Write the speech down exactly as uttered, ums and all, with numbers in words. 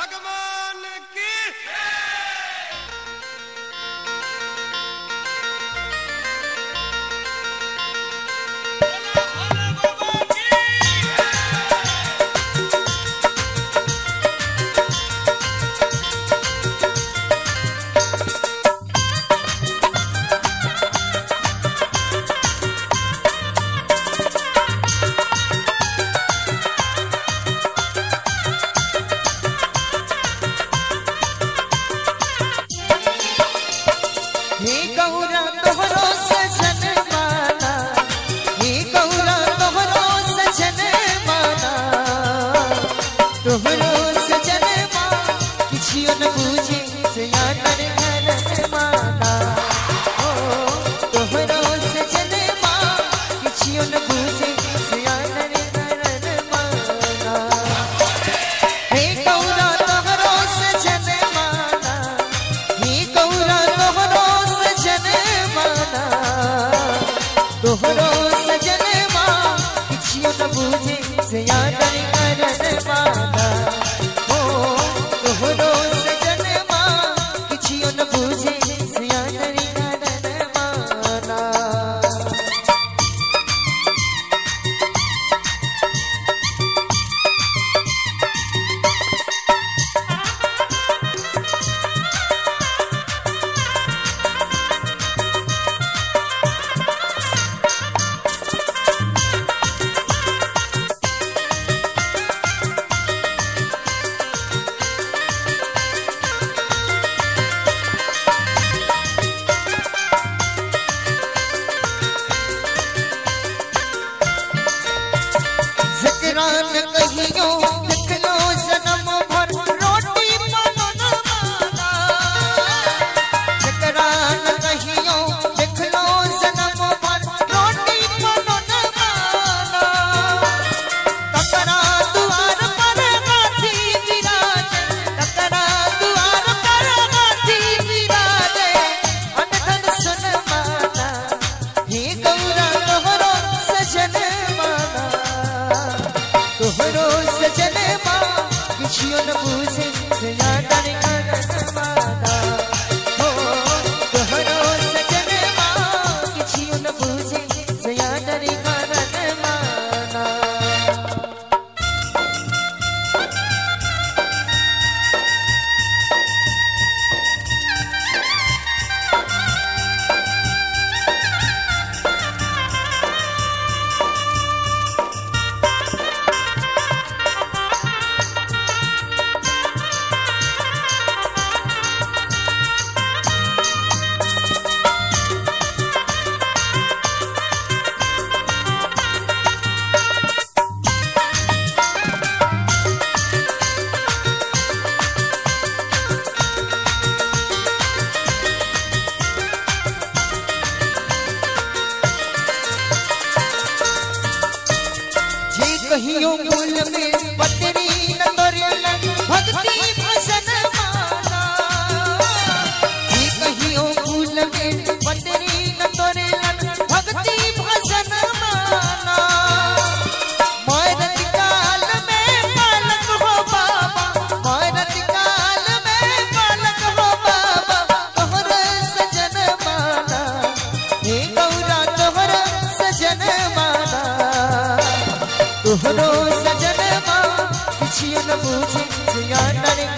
भगवान की तोहरो सजन मां किछियो न बूझे जिया डर।